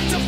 No!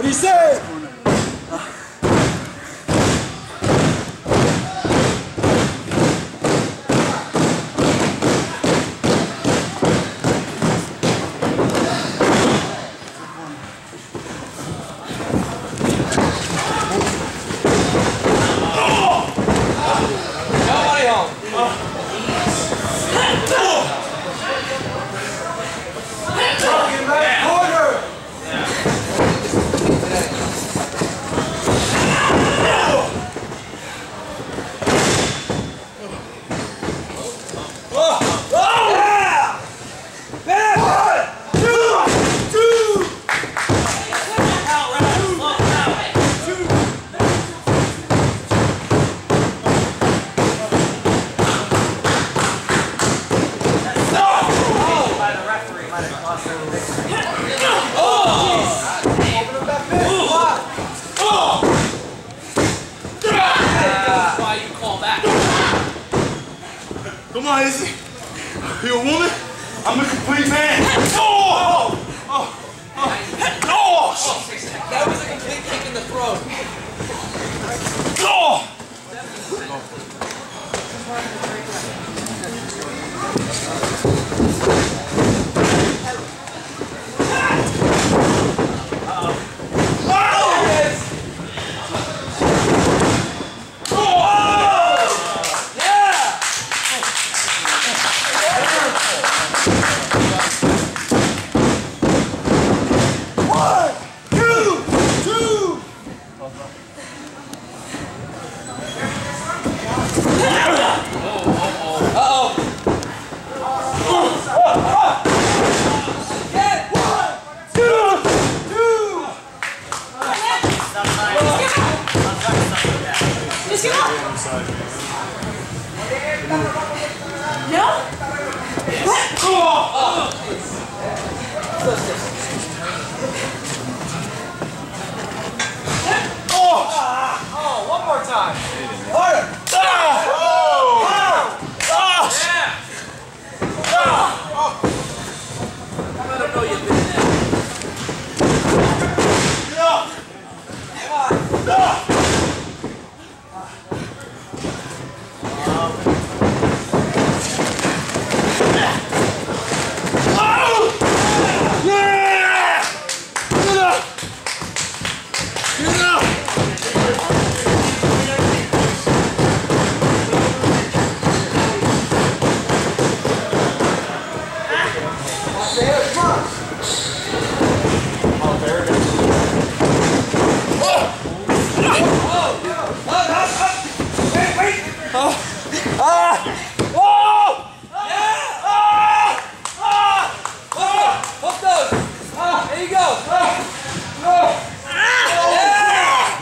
What do you say? Come on, Izzy. You a woman? I'm a complete man. Oh! Oh! That was a complete kick in the throat.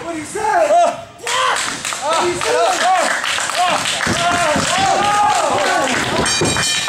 What do you say?